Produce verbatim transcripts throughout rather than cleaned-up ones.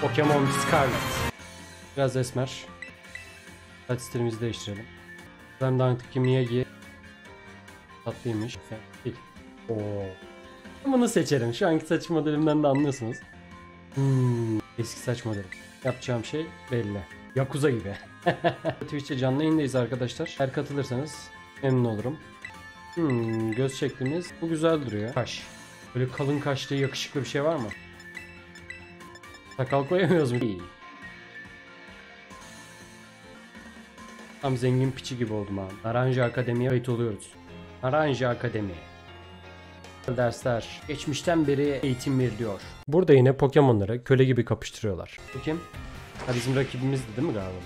Pokemon Scarlet. Biraz esmer. Saç stilimizi değiştirelim. Ben Danktaki Miyagi tatlıymış. Değil. Oo. Bunu seçerim. Şu anki saç modelimden de anlıyorsunuz. Hmm. Eski saç modeli. Yapacağım şey belli. Yakuza gibi. Twitch'te canlı yayındayız arkadaşlar. Eğer katılırsanız memnun olurum. Hmm, göz şeklimiz. Bu güzel duruyor. Kaş. Böyle kalın kaşlı yakışıklı bir şey var mı? Sakal koyamıyoruz mu? İyi. Tam zengin piçi gibi oldum abi. Naranja Akademi'ye ait oluyoruz. Naranja Akademi. Dersler geçmişten beri eğitim veriliyor. Burada yine Pokemon'ları köle gibi kapıştırıyorlar. Bu kim? Ha, bizim rakibimizdi değil mi galiba?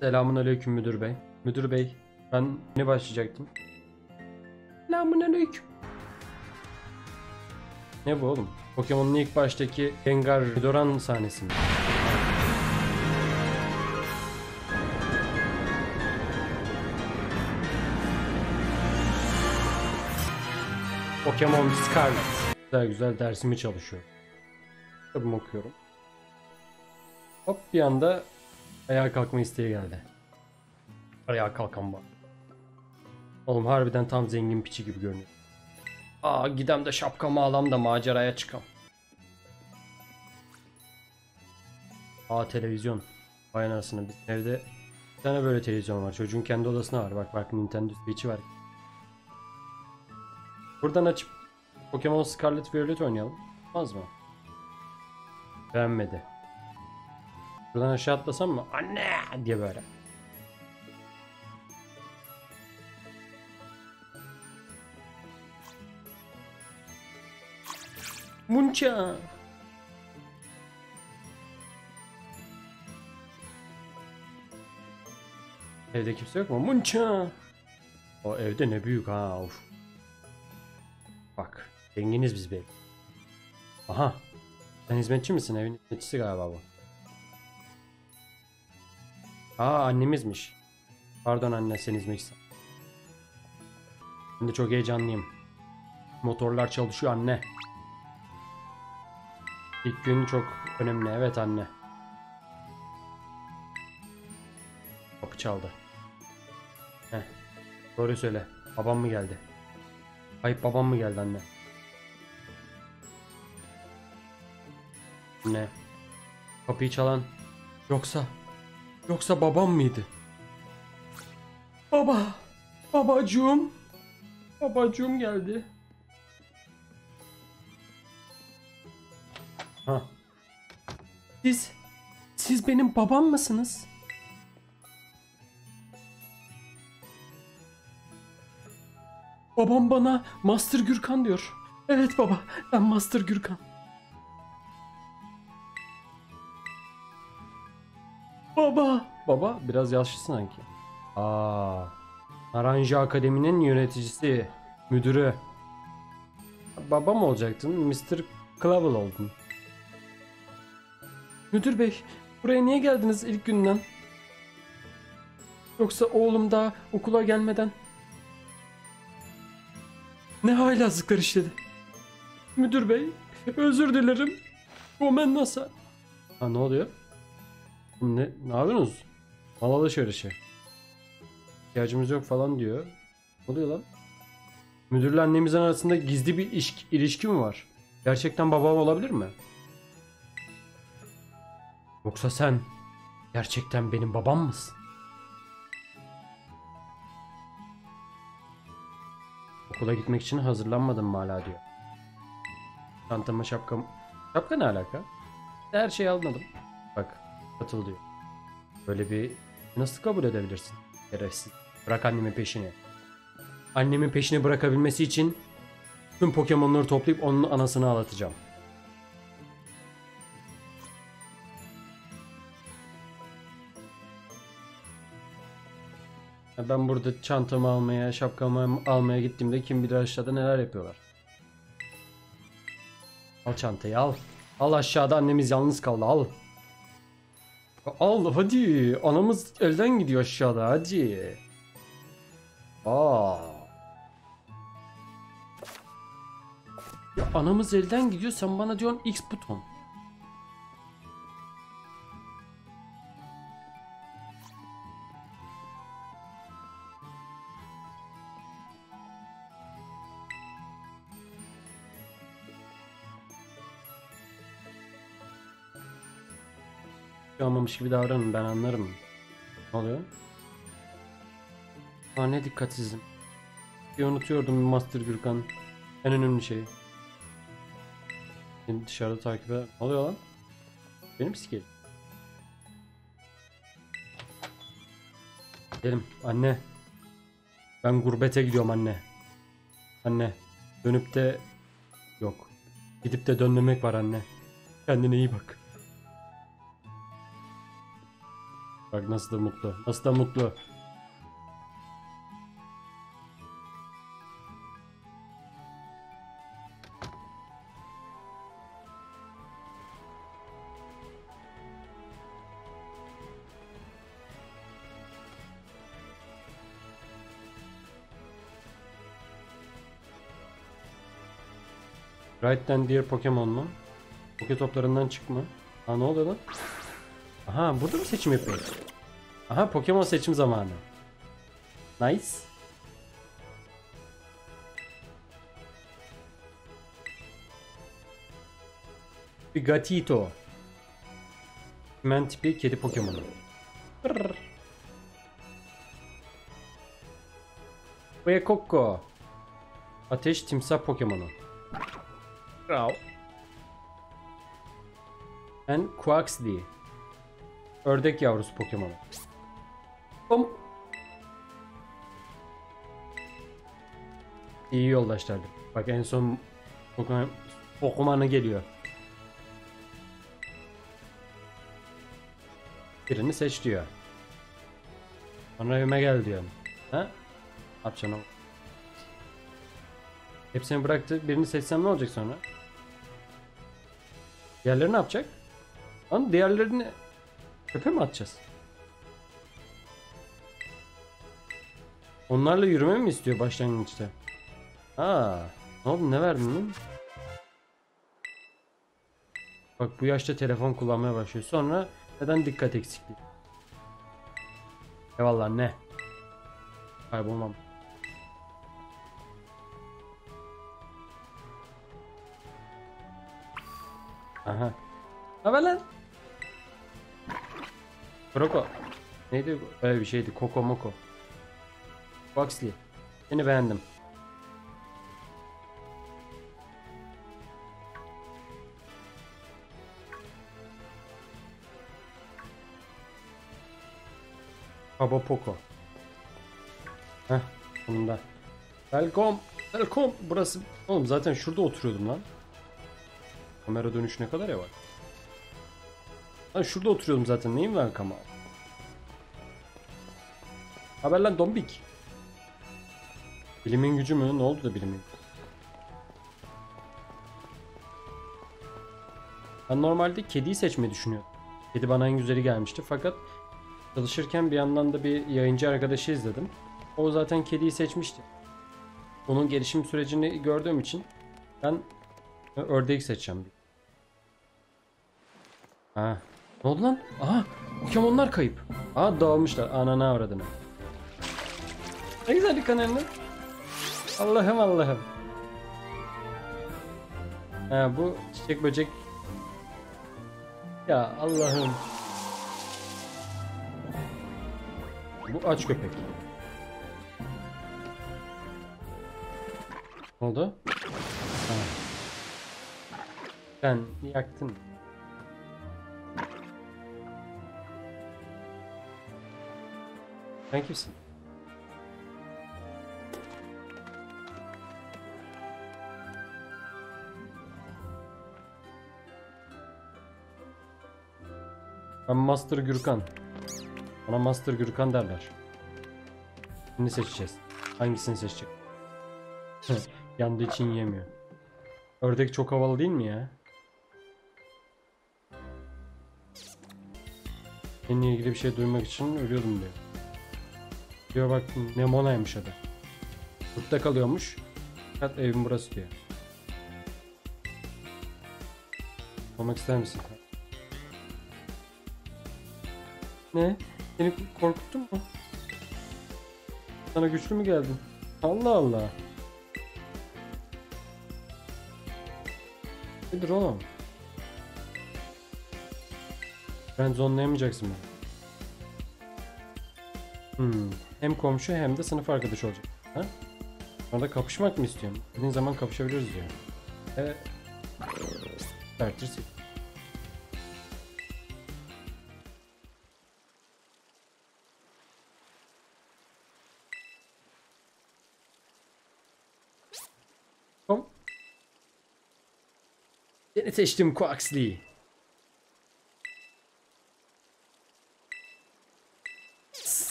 Selamünaleyküm müdür bey. Müdür bey, ben ne başlayacaktım? Selamünaleyküm. Ne bu oğlum? Pokemon'un ilk baştaki Gengar Doran sahnesi mi? Pokemon Scarlet. Güzel güzel dersimi çalışıyorum. Kitabımı okuyorum. Hop bir anda ayağa kalkma isteği geldi. Ayağa kalkan var. Oğlum harbiden tam zengin piçi gibi görünüyor. Aa gidem de şapkamı alam da maceraya çıkam. Aa televizyon. Aynasını biz evde bir tane böyle televizyon var. Çocuğun kendi odasına var. Bak bak Nintendo Switch'i var. Buradan açıp Pokemon Scarlet Violet oynayalım. Olmaz mı? Beğenmedi. Buradan aşağı atlasam mı? Anne diye böyle. Muncha. Evde kimse yok mu? Muncha. O evde ne büyük ha. Of. Bak. Denginiz biz belli. Aha. Sen hizmetçi misin? Evin hizmetçisi galiba bu. Aa annemizmiş. Pardon anne sen hizmetçisin. Şimdi çok heyecanlıyım. Motorlar çalışıyor anne. İlk gün çok önemli. Evet anne. Kapı çaldı. Heh. Doğru söyle. Babam mı geldi? Ayıp babam mı geldi anne? Anne. Kapıyı çalan. Yoksa. Yoksa babam mıydı? Baba. Babacığım. Babacığım geldi. Ha. Siz, siz benim babam mısınız? Babam bana Master Gürkan diyor. Evet baba, ben Master Gürkan. Baba, baba biraz yaşlı sanki. Aa, Naranja Akademi'nin yöneticisi, müdürü. Babam olacaktın, mister Clovel oldun. Müdür bey, buraya niye geldiniz ilk günden? Yoksa oğlum daha okula gelmeden ne haylazlıklar işledi? Müdür bey, özür dilerim. Gomen nasıl? Ha ne oluyor? Ne, ne yapıyorsunuz? Malalı şöyle şey. İhtiyacımız yok falan diyor. Ne oluyor lan? Müdürle annemizin arasında gizli bir ilişki, ilişki mi var? Gerçekten babam olabilir mi? Yoksa sen gerçekten benim babam mısın? Okula gitmek için hazırlanmadım mı hala diyor. Çantama şapkam... Şapka ne alaka? Her şeyi almadım. Bak katıl diyor. Böyle bir nasıl kabul edebilirsin? Gereksiz. Bırak annemin peşini. Annemin peşini bırakabilmesi için tüm Pokemon'ları toplayıp onun anasını ağlatacağım. Ben burada çantamı almaya, şapkamı almaya gittiğimde kim bilir aşağıda neler yapıyorlar. Al çantayı al. Al aşağıda annemiz yalnız kaldı al. Al hadi. Anamız elden gidiyor aşağıda hadi. Aa. Ya, anamız elden gidiyor sen bana diyorsun X buton. şey olmamış gibi davranın, ben anlarım. Ne oluyor? Aa, ne dikkatsizim. Bir unutuyordum Master Gürkan. En önemli şey. Şimdi dışarıda takibe... Ne oluyor lan? Benim sikeyim. Gidelim anne. Ben gurbete gidiyorum anne. Anne. Dönüp de... Yok. Gidip de dönmemek var anne. Kendine iyi bak. Bak nasıl da mutlu. Nasıl da mutlu. Right'ten diğer Pokemon mu? Poke toplarından çıkma. Ha ne oluyor lan? Aha burada mı seçim yapıyoruz? Aha Pokemon seçim zamanı. Nice. Sprigatito. Kümen tipi kedi Pokemonu. Fuecoco. Ateş timsah Pokemonu. Wow. And Quaxly. Ördek yavrusu Pokemon. Bum. İyi yoldaşlardı. Bak en son Pokemon Pokemon'a geliyor. Birini seç diyor. Sonra evime gel diyor. Ha? At canım. Hepsini bıraktı. Birini seçsem ne olacak sonra? Diğerleri ne yapacak? Lan diğerlerini çöpe mi atacağız? Onlarla yürüme mi istiyor başlangıçta? Aa, ne oldu? Ne verdin lan? Bak bu yaşta telefon kullanmaya başlıyor. Sonra neden dikkat eksikliği? Eyvallah ne? Kaybolmam. Aha. Haber lan. Kroko. Neydi bu? Öyle bir şeydi. Koko moko. Quaxly. Seni beğendim. Kaba Poko. Heh. Bunda. Welcome. Welcome. Burası. Oğlum zaten şurada oturuyordum lan. Kamera dönüşü ne kadar ya var. Lan şurada oturuyordum zaten. Neyim ben kama? Haber lan dombik. Bilimin gücü mü? Ne oldu da bilimin? Ben normalde kediyi seçmeyi düşünüyordum. Kedi bana en güzeli gelmişti. Fakat çalışırken bir yandan da bir yayıncı arkadaşı izledim. O zaten kediyi seçmişti. Onun gelişim sürecini gördüğüm için ben ördeği seçeceğim. Ha. Ne oldu lan? Aha. Pokemonlar kayıp. Aa dağılmışlar. Anana avradına. Ne güzellik kanalını. Allah'ım Allah'ım. Ha bu çiçek böcek. Ya Allah'ım. Bu aç köpek. Ne oldu? Ha. Ben yaktım. Sen kimsin? Ben Master Gürkan. Bana Master Gürkan derler. Şimdi seçeceğiz. Hangisini seçecek? Yandığı için yemiyor. Ördek çok havalı değil mi ya? Seninle ilgili bir şey duymak için ölüyordum diyor. Diyor bak Nemona'ymış adı. Burada kalıyormuş. Fakat evim burası diyor. Olmak ister misin? Ne? Seni korkuttun mu? Sana güçlü mü geldin? Allah Allah. Nedir oğlum? Ben zonlayamayacaksın beni. Hmm. Hem komşu hem de sınıf arkadaşı olacak. Ha? Orada kapışmak mı istiyorsun? Dediğin zaman kapışabiliriz diyor. Evet. Tartırsın. Kom. Seni seçtim Quaxly.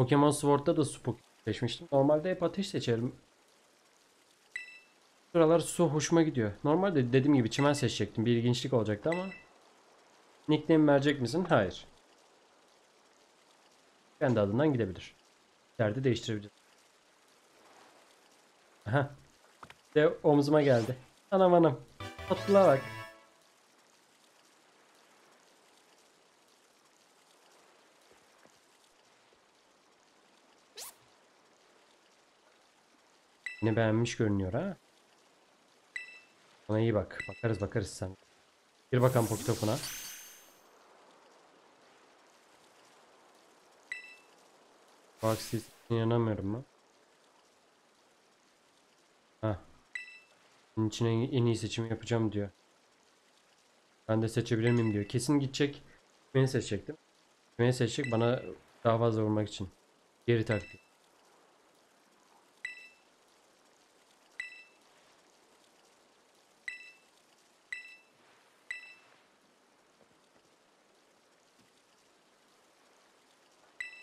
Pokemon Sword'da da su Pokemon seçmiştim. Normalde hep ateş seçerim. Sıralar su hoşuma gidiyor. Normalde dediğim gibi çimen seçecektim. Bir ilginçlik olacaktı ama. Nickname verecek misin? Hayır. Kendi adından gidebilir. Derdi değiştirebilir. Aha. De omzuma geldi. Anam anam. Tatlılar bak. Yine beğenmiş görünüyor ha. Ona iyi bak. Bakarız bakarız sen. Gir bakalım Poketop'una. Bak siz inanamıyorum lan. Hah. Bunun için en iyi seçimi yapacağım diyor. Ben de seçebilir miyim diyor. Kesin gidecek. Beni seçecektim. Beni seçecek bana daha fazla vurmak için. Geri taktik.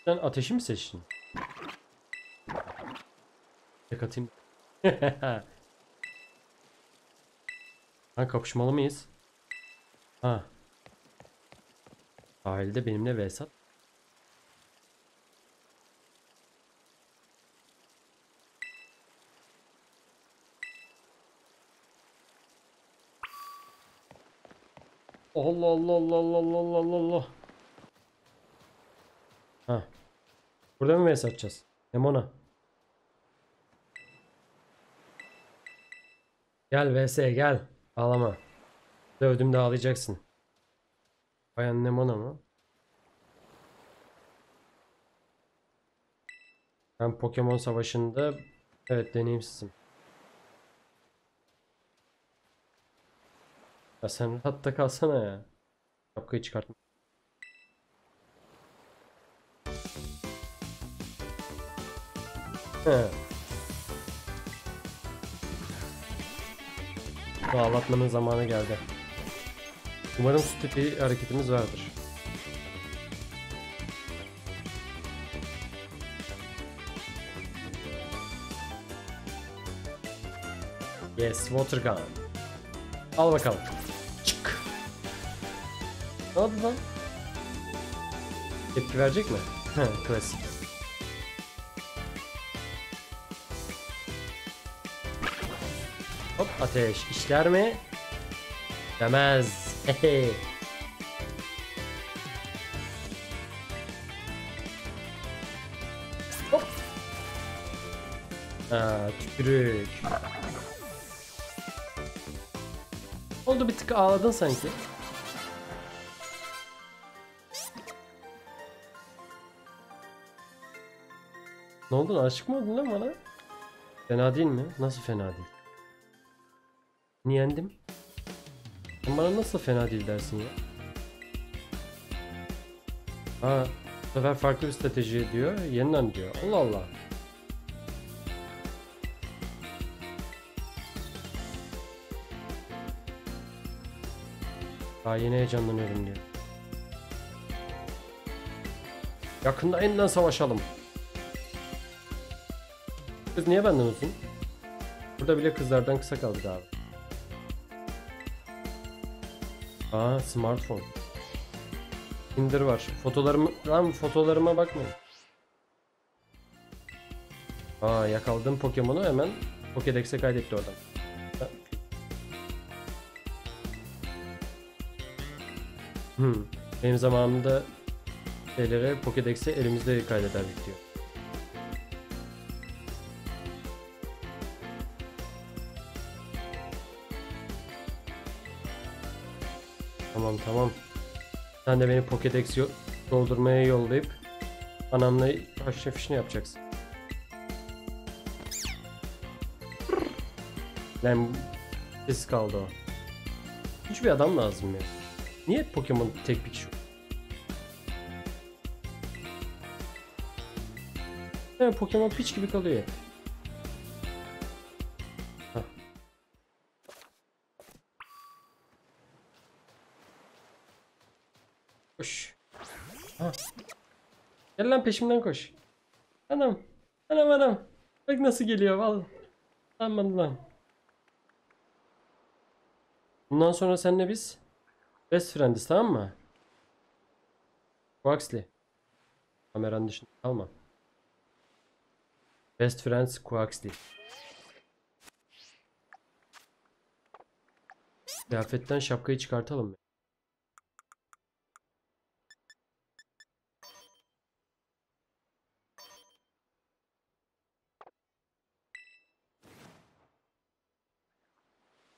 Sen ateşi mi seçtin? Tek atayım. Ha, kapışmalı mıyız? Ha. Ailede benimle Vesat. Allah Allah Allah Allah Allah Allah Allah. Ha. Burada mı vs atacağız? Nemona. Gel vs gel. Ağlama. Dövdüm de ağlayacaksın. Bayan Nemona mı? Ben Pokemon savaşında evet deneyimsizim. Ya sen rahatta kalsana ya. Şapkayı çıkartma. Bağlatmanın zamanı geldi. Umarım su tipi hareketimiz vardır. Yes, Water Gun. Al bakalım. Çık. Ne oldu lan? Tepki verecek mi? Klasik. Hop ateş işler mi? Demez. Hehe. Hop. Aa, tükürük. Oldu bir tık ağladın sanki. Ne oldu? Aşık mı oldun lan bana? Fena değil mi? Nasıl fena değil? Yendim. Bana nasıl fena değil dersin ya? Ha, bu sefer farklı bir strateji diyor, yeniden diyor. Allah Allah. Daha yeni heyecanlanıyorum diyor. Yakında yeniden savaşalım. Kız niye benden uzun? Burada bile kızlardan kısa kaldık abi. Aa, smartphone. Tinder var. Fotolarım lan, fotolarıma bakmayın. Aa, yakaladım Pokemon'u hemen Pokedex'e kaydetti oradan. Hmm. Benim zamanımda şeylere Pokedex'e elimizde kaydederdik diyor. Tamam. Sen de beni Pokedex doldurmaya yollayıp anamla haşya fişini yapacaksın. Lan ses kaldı o. Hiç bir adam lazım ya. Niye Pokemon tek bir kişi? Yani Pokemon piç gibi kalıyor ya. Koş. Ha. Gel lan peşimden koş. Anam. Anam anam. Bak nasıl geliyor vallahi. Aman lan. Bundan sonra senle biz best friendiz, tamam mı? Quaxly. Kameranın dışında kalma. Best friends Quaxly. Kıyafetten şapkayı çıkartalım.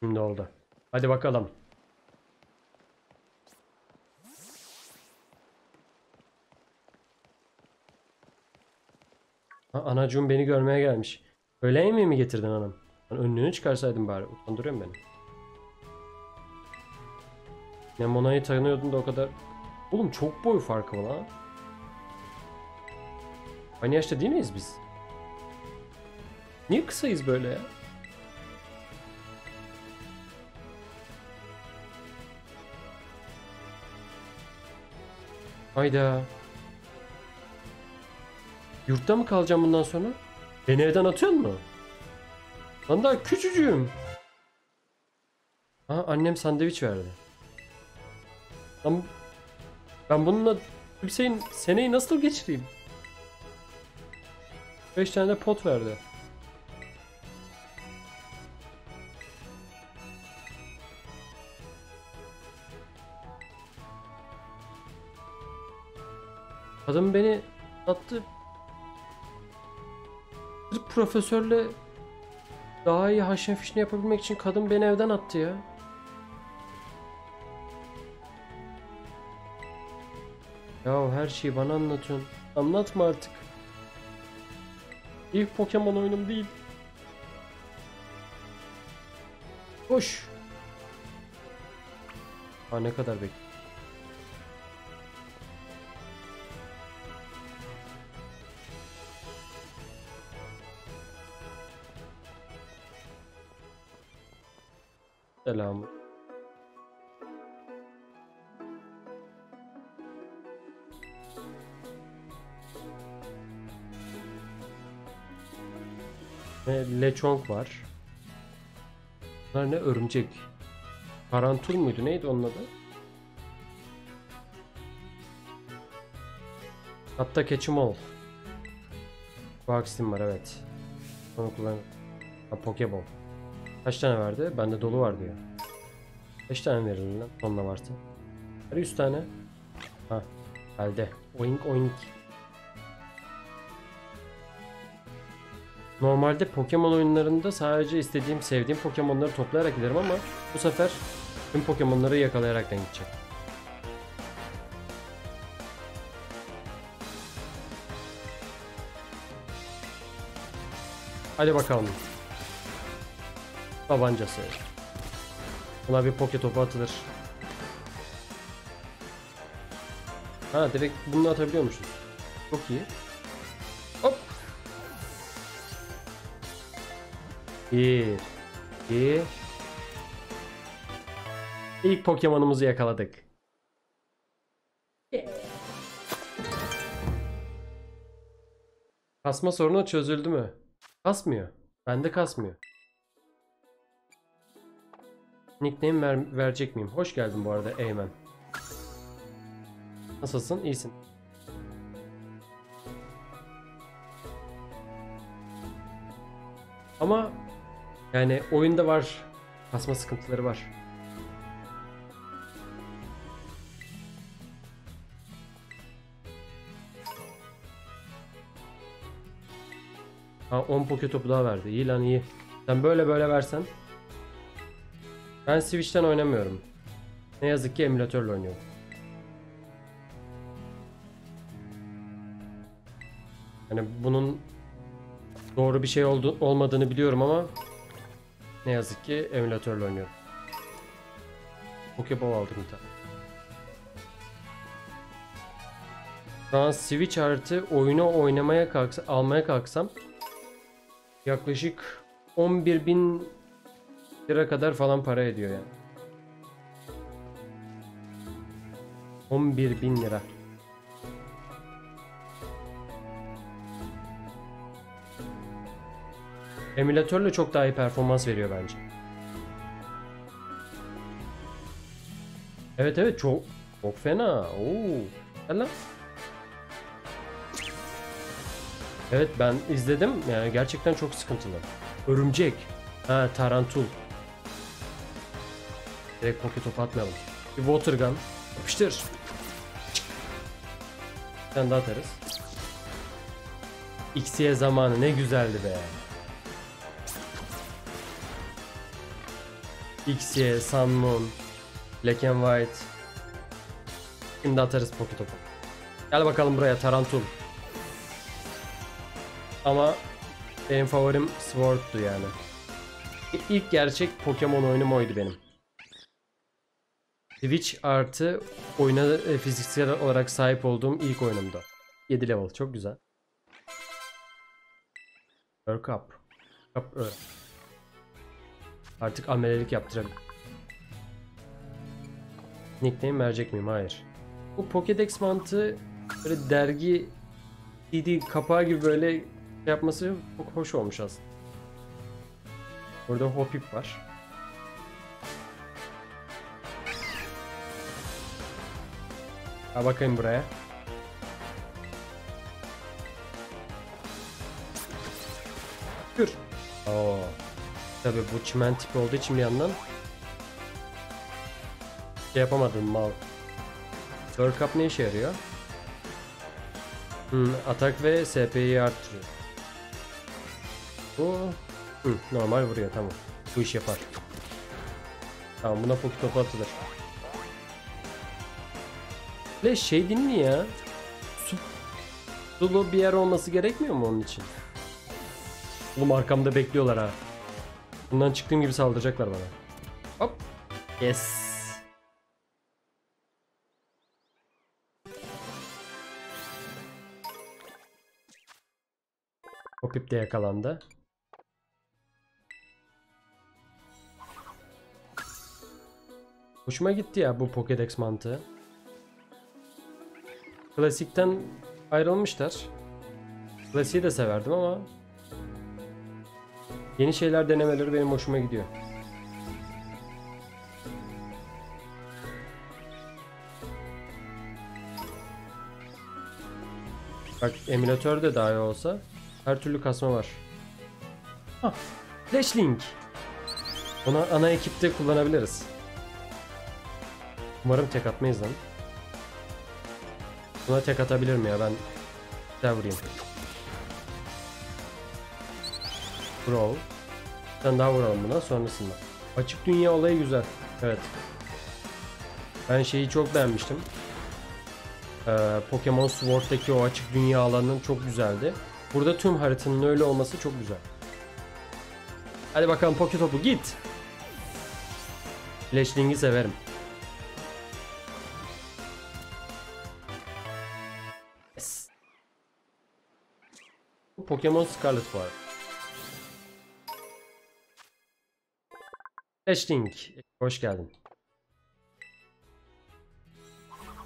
Şimdi oldu. Hadi bakalım. Ha, anacığım beni görmeye gelmiş. Öğle yemeği mi getirdin hanım? Önlüğünü çıkarsaydın bari. Utandırıyorum beni. Nemona'yı tanıyordun da o kadar. Oğlum çok boy farkı var ha. Aynı yaşta değil miyiz biz? Niye kısayız böyle ya? Hayda. Yurtta mı kalacağım bundan sonra? Beni evden atıyor mu? Ben daha küçücüğüm. Aha, annem sandviç verdi. Ben, ben bununla Hüseyin seneyi nasıl geçireyim? beş tane de pot verdi. Adam beni attı. Profesörle daha iyi haşin fişini yapabilmek için kadın beni evden attı ya. Ya her şeyi bana anlatıyorsun. Anlatma artık. İlk Pokemon oyunum değil. Koş. Ha ne kadar bekliyorum. Selam. Ve Lechonk var. Bunlar ne? Örümcek. Tarantul muydu? Neydi onun adı? Hatta Keçimol. Quaxly'm var, evet. Onu kullan. Ha, Pokeball. Kaç tane verdi? Bende dolu var diyor. Kaç tane verildi lan? Onunla vardı. Her yüz tane. Ha, elde. Oink oink. Normalde Pokemon oyunlarında sadece istediğim, sevdiğim Pokemon'ları toplayarak giderim ama bu sefer tüm Pokemon'ları yakalayaraktan gideceğim. Hadi bakalım. Tabancası. Buna bir poke topu atılır. Ha direkt bunu atabiliyormuşuz. Çok iyi. Hop. İyi. İyi. İlk Pokemon'umuzu yakaladık. Kasma sorunu çözüldü mü? Kasmıyor. Bende kasmıyor. Nickname ver, verecek miyim? Hoş geldin bu arada Eymen. Nasılsın? İyisin. Ama yani oyunda var. Kasma sıkıntıları var. Ha on Poketopu daha verdi. İyi lan iyi. Sen böyle böyle versen. Ben Switch'ten oynamıyorum. Ne yazık ki emülatörle oynuyorum. Hani bunun doğru bir şey oldu, olmadığını biliyorum ama ne yazık ki emülatörle oynuyorum. Pokeball aldım bir tane. Şu an Switch artı oyunu oynamaya kalksam, almaya kalksam yaklaşık on bir bin lira kadar falan para ediyor yani. on bir bin lira. Emülatörle çok daha iyi performans veriyor bence. Evet evet çok çok fena. Oo. Gel lan. Evet ben izledim yani gerçekten çok sıkıntılı. Örümcek. Ha tarantul. Direkt poke topu atmayalım. Bir water gun. Yapıştır. Sen de atarız. X'ye zamanı ne güzeldi be. X'ye, Sun Moon, Black and White. Şimdi atarız poke topu. Gel bakalım buraya tarantul. Ama benim favorim Sword'tu yani. İlk gerçek Pokemon oyunum oydu benim. Switch artı oyuna fiziksel olarak sahip olduğum ilk oyunumda. yedi level çok güzel. Work up. Up öyle. Artık amelelik yaptıralım. Nickname verecek miyim? Hayır. Bu Pokedex mantığı böyle dergi C D kapağı gibi böyle yapması çok hoş olmuş aslında. Burada Hoppip var. Ha bakayım buraya. Gür. Oo. Tabii bu çimen tipi olduğu için bir yandan şey yapamadım mal. World Cup ne işe yarıyor? Hmm, atak ve S P'yi arttırıyor. Bu hmm, normal vuruyor tamam. Bu iş yapar. Tamam buna Poketopu atılır. Ve şey değil mi ya? Su, sulu bir yer olması gerekmiyor mu onun için? Oğlum arkamda bekliyorlar ha. Bundan çıktığım gibi saldıracaklar bana. Hop. Yes. Hoppip de yakalandı. Hoşuma gitti ya bu Pokedex mantığı. Klasikten ayrılmışlar. Klasiği de severdim ama yeni şeyler denemeleri benim hoşuma gidiyor. Bak emülatör de dahi olsa her türlü kasma var. Hah. Flashlink. Ona ana ekipte kullanabiliriz. Umarım tek atmayız lan. Buna tek atabilirim ya ben. Bir daha vurayım. Brawl. Bir tane daha vuralım buna sonrasında. Açık dünya olayı güzel. Evet. Ben şeyi çok beğenmiştim. Ee, Pokemon Sword'daki o açık dünya alanının çok güzeldi. Burada tüm haritanın öyle olması çok güzel. Hadi bakalım Poketopu git. Flashling'i severim. Yes. Pokemon Scarlet var. Flashling. Hoş geldin.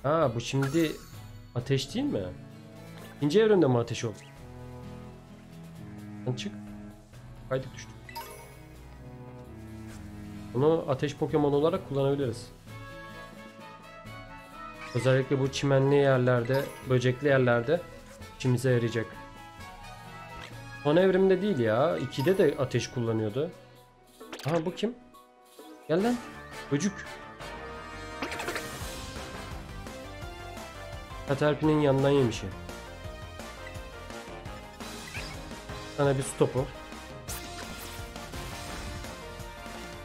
Aa bu şimdi ateş değil mi? İkinci evrende mi ateş oldu? Çık. Kaydık düştük. Bunu ateş Pokemon olarak kullanabiliriz. Özellikle bu çimenli yerlerde, böcekli yerlerde içimize yarayacak. Son evrimde değil ya. ikide de ateş kullanıyordu. Aha bu kim? Gel lan. Böcük. Caterpie'nin yandan yemişi. Sana bir su topu.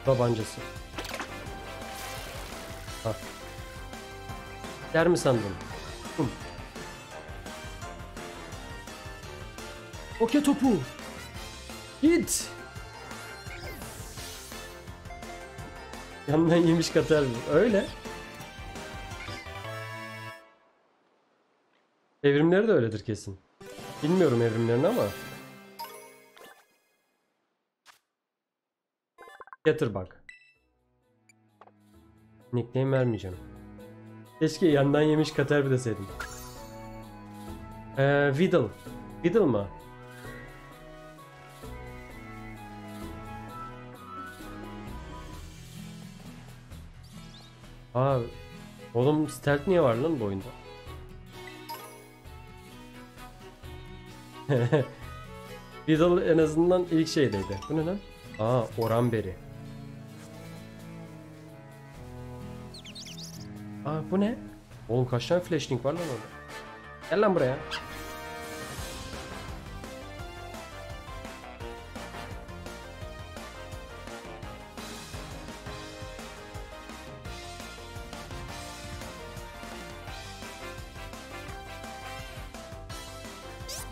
Tabancası. Bak. Der mi sandın? Hım. Oke topu. Git. Yandan yemiş katar mı? Öyle. Evrimleri de öyledir kesin. Bilmiyorum evrimlerini ama. Getir bak. Nickname vermeyeceğim. Keşke yandan yemiş katar bir deseydim. Ee, Weedle. Weedle mı? Aa, oğlum stealth niye var lan bu oyunda? Weedle en azından ilk şeydeydi. Bu ne lan? Aa, oranberi. Aa, bu ne? Oğlum kaç tane flashing var lan orada? Gel lan buraya.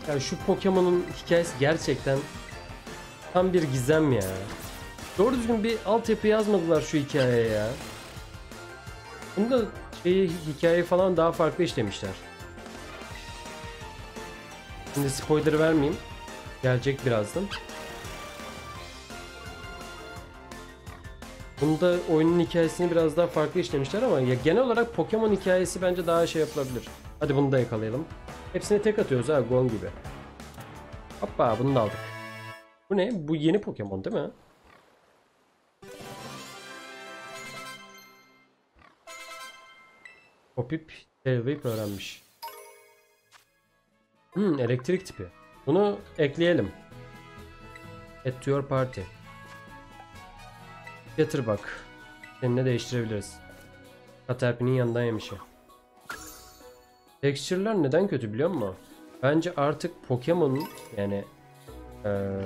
Yani şu Pokemon'un hikayesi gerçekten tam bir gizem ya. Doğru düzgün bir altyapı yazmadılar şu hikayeye ya. Bunda şeyi, hikayeyi falan daha farklı işlemişler. Şimdi spoiler vermeyeyim. Gelecek birazdan. Bunda oyunun hikayesini biraz daha farklı işlemişler ama ya genel olarak Pokemon hikayesi bence daha şey yapılabilir. Hadi bunu da yakalayalım. Hepsine tek atıyoruz ha, Gon gibi. Hoppa, bunu da aldık. Bu ne? Bu yeni Pokemon değil mi? Copyip Tailwind öğrenmiş. Hmm, elektrik tipi. Bunu ekleyelim. Add to your party. Getir bak. Seninle değiştirebiliriz. Caterpie'nin yanından yemişi. Texture'lar neden kötü biliyor musun? Bence artık Pokemon'un yani e,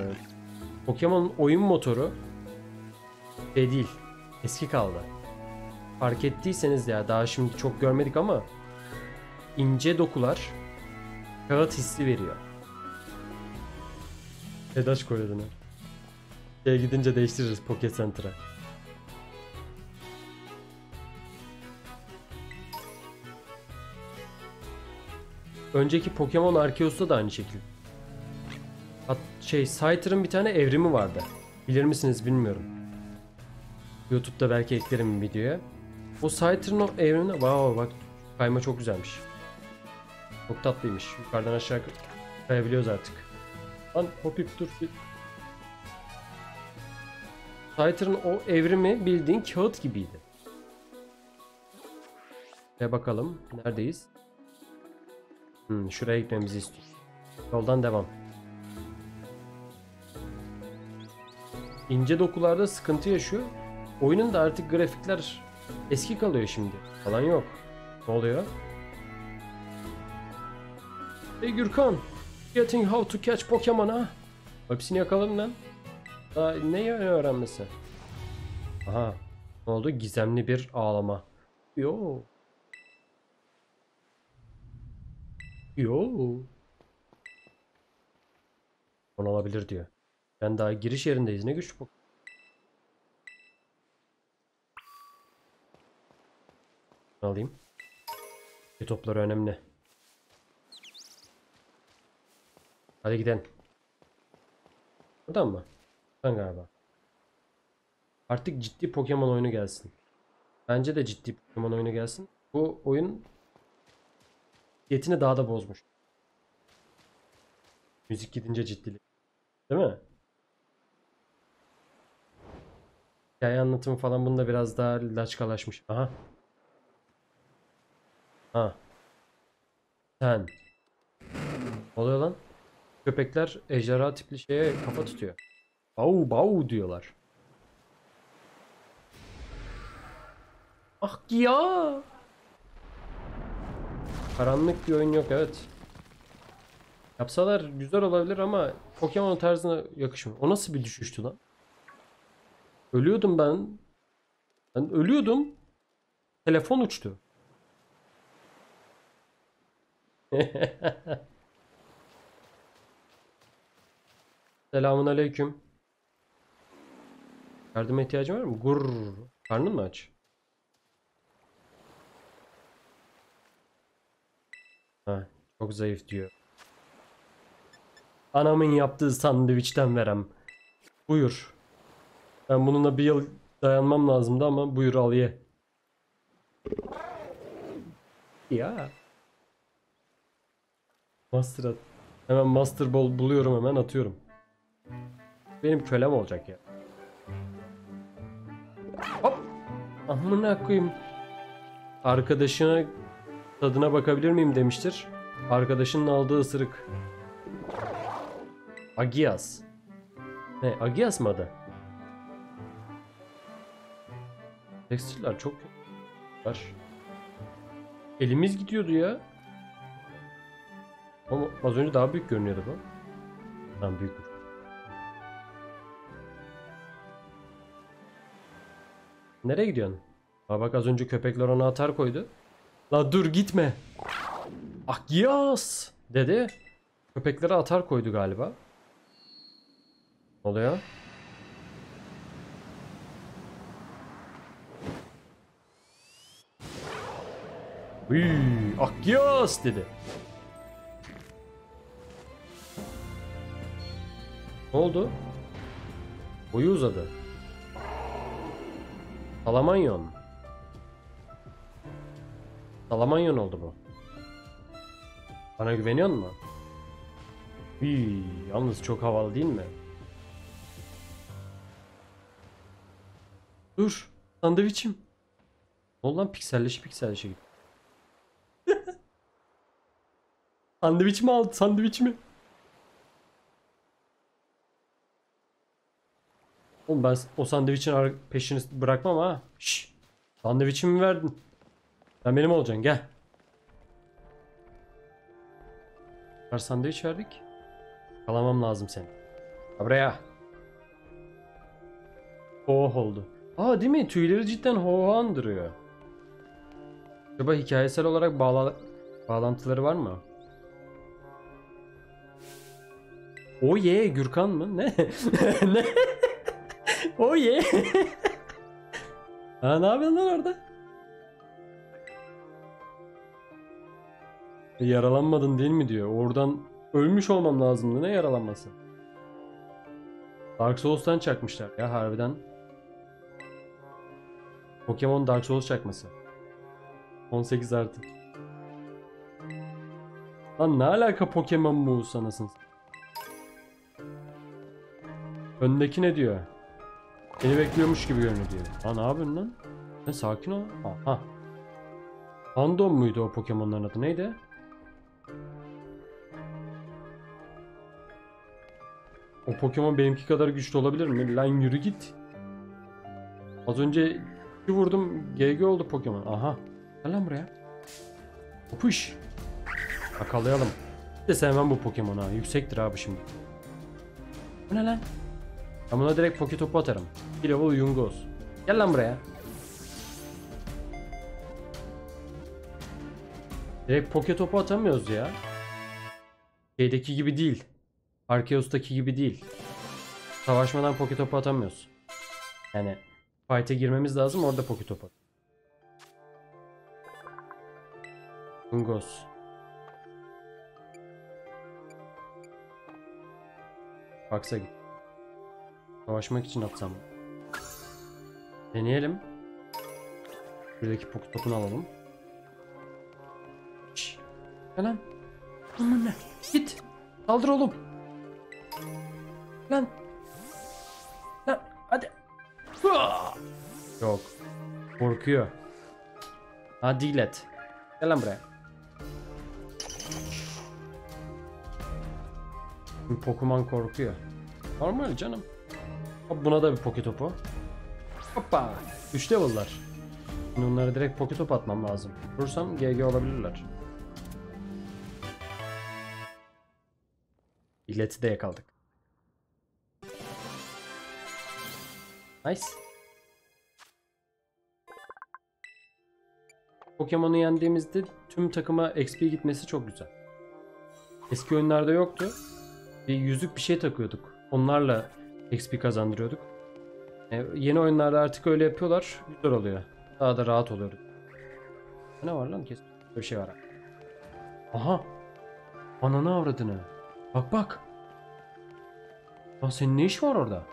Pokemon'un oyun motoru şey değil, eski kaldı. Fark ettiyseniz ya daha şimdi çok görmedik ama ince dokular kağıt hissi veriyor. Edaş koyuyordun ha. Şeye gidince değiştiririz, Poké Center'a. Önceki Pokemon Arceus'ta da aynı şekilde. Hat şey, Scythe'ın bir tane evrimi vardı. Bilir misiniz bilmiyorum. YouTube'da belki eklerim videoya. O Scythe'ın o evrimine... Wow, bak kayma çok güzelmiş. Çok tatlıymış. Yukarıdan aşağı kayabiliyoruz artık. Lan Hoppip dur. Scythe'ın o evrimi bildiğin kağıt gibiydi. Ve bakalım neredeyiz? Hmm, şuraya gitmemizi istiyor. Yoldan devam. İnce dokularda sıkıntı yaşıyor. Oyunun da artık grafikler eski kalıyor şimdi. Falan yok. Ne oluyor? Hey Gürkan! Getting how to catch Pokemon ha? Hepsini yakaladın lan. Daha neyi öğrenmesi? Aha. Ne oldu? Gizemli bir ağlama. Yo. Yoo. Onu alabilir diyor. Ben daha giriş yerindeyiz. Ne güçlü bak. Alayım. Bir topları önemli. Hadi gidelim. Buradan mı? Buradan galiba. Artık ciddi Pokemon oyunu gelsin. Bence de ciddi Pokemon oyunu gelsin. Bu oyun yetini daha da bozmuş. Müzik gidince ciddilik. Değil mi? Hikaye anlatımı falan bunda biraz daha laçkalaşmış. Aha. Ha. Sen. Ne oluyor lan? Köpekler ejderha tipli şeye kafa tutuyor. Bav bav diyorlar. Ah ya. Karanlık bir oyun yok, evet. Yapsalar güzel olabilir ama Pokemon tarzına yakışmıyor. O nasıl bir düşüştü lan? Ölüyordum ben. Ben ölüyordum. Telefon uçtu. Selamun aleyküm. Yardıma ihtiyacın var mı? Gurr. Karnın mı aç? Ha, çok zayıf diyor. Anamın yaptığı sandviçten verem. Buyur. Ben bununla bir yıl dayanmam lazımdı ama buyur al ye. Ya. Master at. Hemen Master Ball buluyorum, hemen atıyorum. Benim kölem olacak ya. Hop. Amına koyayım. Arkadaşına tadına bakabilir miyim demiştir. Arkadaşının aldığı ısırık. Agias. Ne? Agias mı adı? Tekstiller çok var. Elimiz gidiyordu ya. Ama az önce daha büyük görünüyordu bu. Tam büyük. Nereye gidiyorsun? Aa bak, az önce köpekler ona atar koydu. La dur gitme. Agias dedi. Köpeklere atar koydu galiba. Ne oluyor? Hıy, Agias dedi. Ne oldu? Boyu uzadı. Salamanyon. Salamanyon oldu bu. Bana güveniyor mu? Hıy, yalnız çok havalı değil mi? Dur, sandviçim. Ne oldu lan, pikselleşi pikselleşi gitti. Sandviç mi aldı, sandviç mi? Oğlum ben o sandviçin peşini bırakmam ha. Şşş. Sandviçimi verdin. Sen benim olacaksın, gel. Her sandviç verdik. Kalamam lazım seni. Buraya. Oh oldu. Aa değil mi? Tüyleri cidden hohandırıyor. Acaba hikayesel olarak bağla bağlantıları var mı? Oye Gürkan mı? Ne? Ne? Oye. Ha, ne yapıyorsun lan orada? Yaralanmadın değil mi diyor. Oradan ölmüş olmam lazımdı. Ne yaralanması? Dark Souls'tan çakmışlar ya harbiden. Pokemon Dark Souls çakması. on sekiz artı. Lan ne alaka Pokemon bu sanasın? Öndeki ne diyor? Beni bekliyormuş gibi görünüyor diyor. Lan ne yapıyorsun lan? Sen sakin ol. Aha. Fandom muydu o Pokemon'ların adı? Neydi? O Pokemon benimki kadar güçlü olabilir mi? Lan yürü git. Az önce bir vurdum. G G oldu Pokemon. Aha. Gel lan buraya. Kopuş. Yakalayalım. Bir de sevmem bu Pokemon ha. Yüksektir abi şimdi. Bu ne lan? Ben buna direkt poke topu atarım. Bir level Yungos. Gel lan buraya. Direkt poke topu atamıyoruz ya. Şeydeki gibi değil. Arceus'taki gibi değil. Savaşmadan poke topu atamıyoruz. Yani fight'e girmemiz lazım, orada poke topu at. Yungos. Baksa git. Savaşmak için atsam. Deneyelim. Buradaki poke topunu alalım. Şşş. Lan. Aman ne? Git. Saldır oğlum. Lan. Lan. Hadi. Yok. Korkuyor. Hadi ilet. Gel lan buraya. Pokemon korkuyor. Normal canım. Hop, buna da bir poke topu. Hoppa. üç level'lar. Şimdi onlara direkt poke topu atmam lazım. Vurursam G G olabilirler. İleti de yakaladık. Nice. Pokemon'u yendiğimizde tüm takıma X P gitmesi çok güzel. Eski oyunlarda yoktu. Bir yüzük bir şey takıyorduk. onlarla X P kazandırıyorduk. E, yeni oyunlarda artık öyle yapıyorlar. Güzel oluyor. Daha da rahat oluyordu. Ne var lan? Kesin bir şey var. Aha. Ananı avradını. Bak bak. Lan senin ne iş var orada?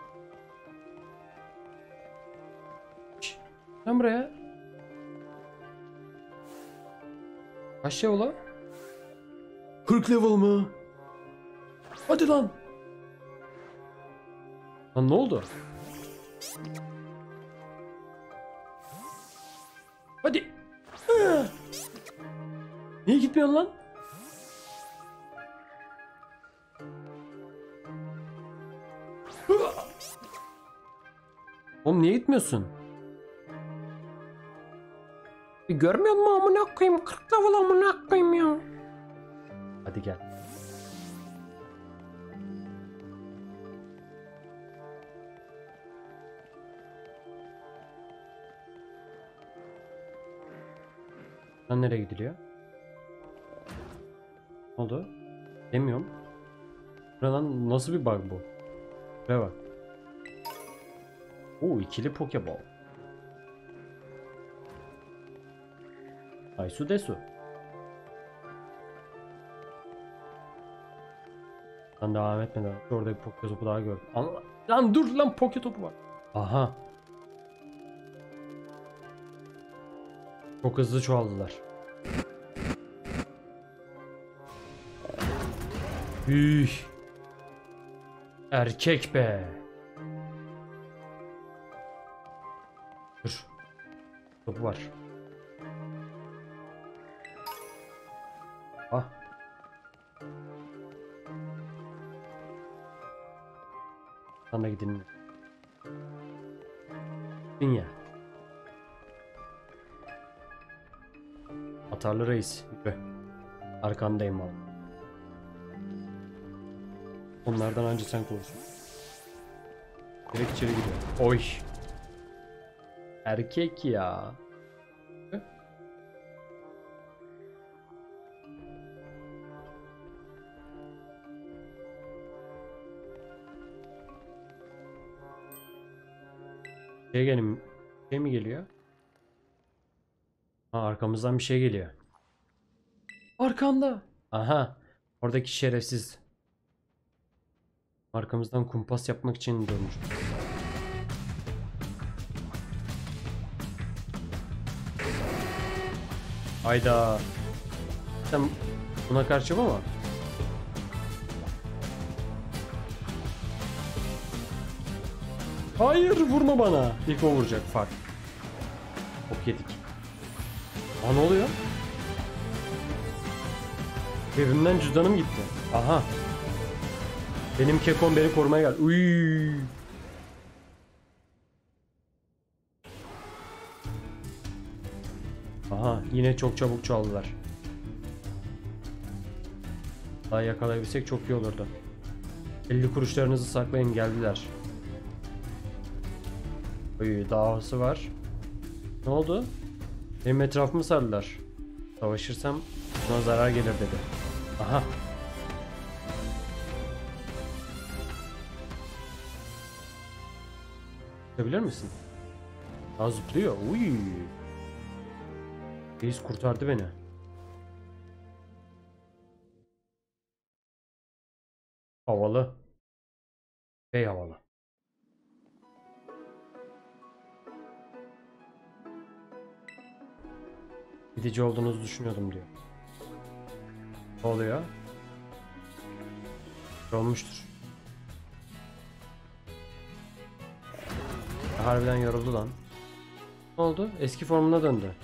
Şişt, lan buraya. Kaç level o? kırk level mı? Hadi lan. Lan ne oldu? Hadi. Ha. Niye gitmiyorsun lan? Oğlum niye gitmiyorsun? E, görmüyor musun amına koyayım? kırk level amına koyayım ya. Hadi gel. Lan nereye gidiliyor? Ne oldu? Demiyorum. Buradan nasıl bir bug bu? Buraya bak. Oo, ikili Pokeball. Aysu desu. Lan devam etmeden orada bir Poketopu daha gördüm. Anla. Lan dur lan, Poketopu var. Aha. Çok hızlı çoğaldılar. Üh. Erkek be. Dur. Topu var. Ah. Sana gidelim. Dünya. Atarlı reis. Arkandayım abi. Onlardan önce sen kurursun. Direkt içeri gidiyor. Oy. Erkek ya. Şey gelin. Şey mi geliyor? Ha, arkamızdan bir şey geliyor. Arkanda. Aha. Oradaki şerefsiz. Arkamızdan kumpas yapmak için dönmüş. Hayda. Sen buna karşı mı ama? Hayır, vurma bana. İlk o vuracak, fark. Ok yedik. Aa, ne oluyor? Evimden cüzdanım gitti. Aha. Benim kekom beni korumaya geldi. Uyy. Aha, yine çok çabuk çaldılar. Daha yakalayabilsek çok iyi olurdu. elli kuruşlarınızı saklayın, geldiler. Uyy, davası var. Ne oldu? Benim etrafımı sardılar. Savaşırsam buna zarar gelir dedi. Aha. Bilir misin? Daha zıplıyor. Uy. Reis kurtardı beni. Havalı. Bey havalı. Gidici olduğunuzu düşünüyordum diyor. Ne oluyor? Olmuştur. Harbiden yoruldu lan. Ne oldu? Eski formuna döndü.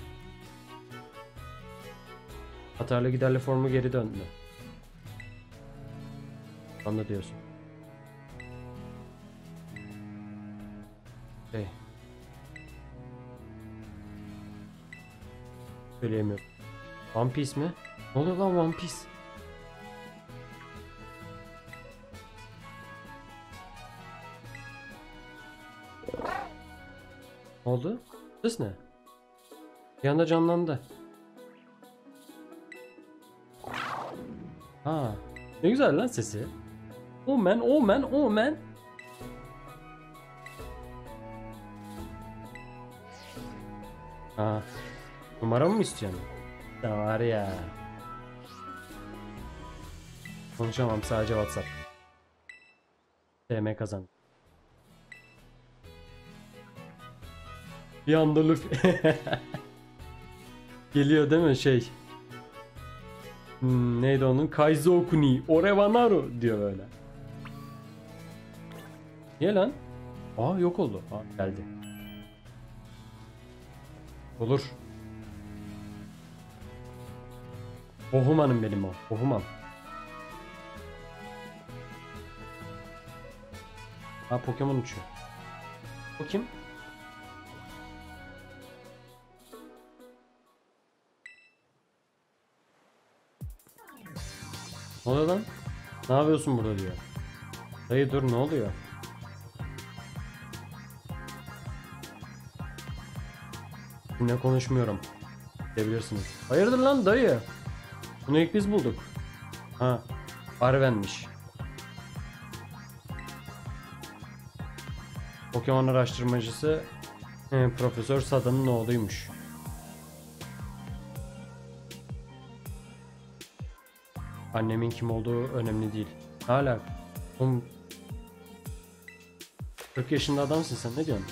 Atarlı giderli formu geri döndü. Anla diyorsun. Hey. Söyleyemiyorum. One Piece mi? Ne oluyor lan One Piece? Oldu? Ses ne? Bir anda canlandı. Ha, ne güzel lan sesi. Omen, omen, omen. Ha. Numara mı istiyorsun? Da var ya. Konuşamam, sadece WhatsApp. T M kazandı. Bir anda Luffy geliyor değil mi şey? Hmm, neydi onun? Kaizoku ni Orewanaru diyor böyle. Niye lan? Aa yok oldu. Aa geldi. Olur. Bohuman'ım benim o. Bohuman. Ha Pokemon uçuyor. O kim? Ne oluyor lan? Ne yapıyorsun burada diyor. Dayı dur, ne oluyor? Ne konuşmuyorum. Gidebilirsiniz. Hayırdır lan dayı? Bunu ilk biz bulduk. Ha. Arven'miş. Pokemon araştırmacısı e, Profesör Sada'nın oğluymuş. Annemin kim olduğu önemli değil. Hala. Oğlum, kırk yaşında adamsın sen, ne diyorsun?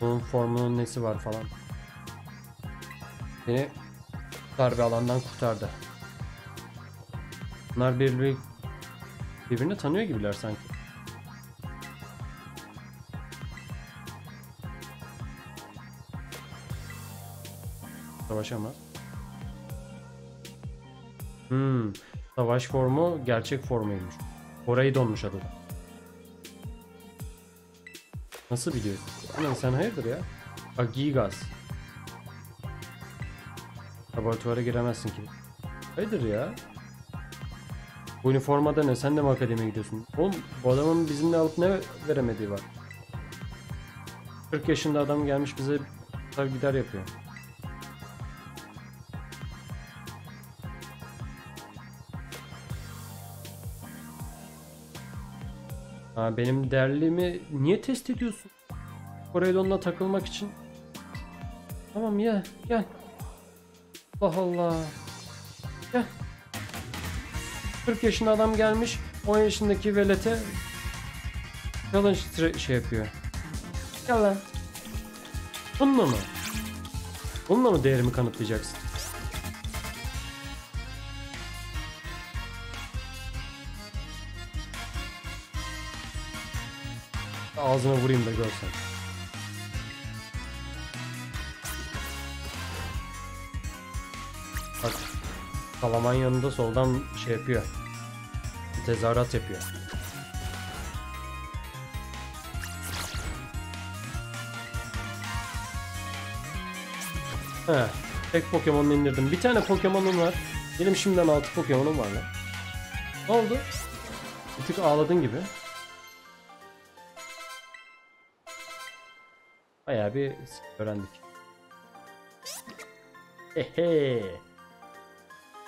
Bunun formunun nesi var falan. Beni darbe alandan kurtardı. Bunlar birbirini, birbirini tanıyor gibiler sanki. Savaşamaz. Hmm. Savaş formu gerçek formuymuş. Koraidon'muş adı da. Nasıl biliyorsun? Ulan sen hayırdır ya? Bak Gigas. Laboratuvara giremezsin ki. Hayırdır ya? Bu üniformada ne? Sen de mi akademiye gidiyorsun? Oğlum bu adamın bizimle alıp ne veremediği var. kırk yaşında adam gelmiş bize tabi gider yapıyor. Ha, benim derliğimi niye test ediyorsun? Koraidon'la takılmak için. Tamam ya, gel. Allah Allah. Gel. kırk yaşında adam gelmiş, on yaşındaki velete challenge şey yapıyor. Gel lan. Bununla mı? Bununla mı değerimi kanıtlayacaksın? Ağzına vurayım da görsen. Bak. Salamanyon'da soldan şey yapıyor. Tezahürat yapıyor. He. Tek Pokemon'u indirdim. Bir tane Pokemon'um var. Benim şimdiden altı Pokemon'um var lan. Ne oldu? Bir tık ağladın gibi. Bayağı bir öğrendik. Hehe.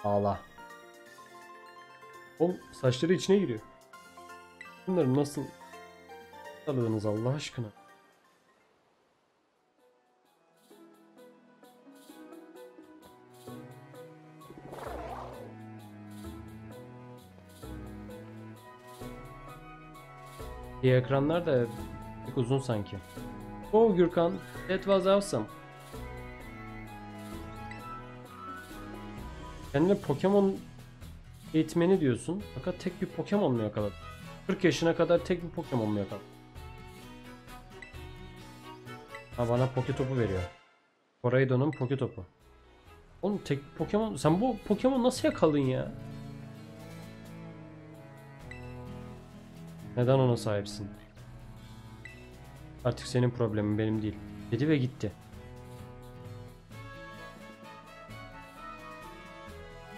Ağla. Oğlum saçları içine giriyor. Bunları nasıl aladınız Allah aşkına? Diğer ekranlar da pek uzun sanki. Oh Gürkan, that was awesome. Kendine Pokemon eğitmeni diyorsun. Fakat tek bir Pokemon mu yakaladın? kırk yaşına kadar tek bir Pokemon mu yakaladın? Ha bana Poketopu veriyor. Koraidon'un Poketopu. Oğlum tek bir Pokemon... Sen bu Pokemon nasıl yakaladın ya? Neden ona sahipsin? Artık senin problemin, benim değil. Dedi ve gitti.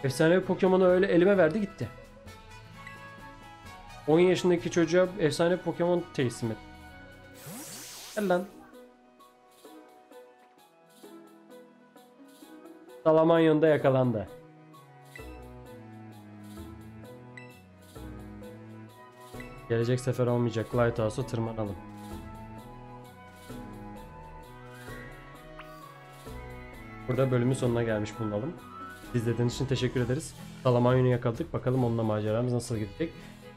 Efsanevi Pokemon'u öyle elime verdi gitti. on yaşındaki çocuğa efsane Pokemon teslim et. Gel lan. Salamanyon'da yakalandı. Gelecek sefer olmayacak. Lighthouse'a tırmanalım. Burada bölümün sonuna gelmiş bulunalım. İzlediğiniz için teşekkür ederiz. Salamanyon'u yakaladık. Bakalım onunla maceramız nasıl gidecek.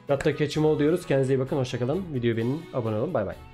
Hatta keçim ol diyoruz. Kendinize iyi bakın. Hoşçakalın. Videoyu beğenin. Abone olun. Bay bay.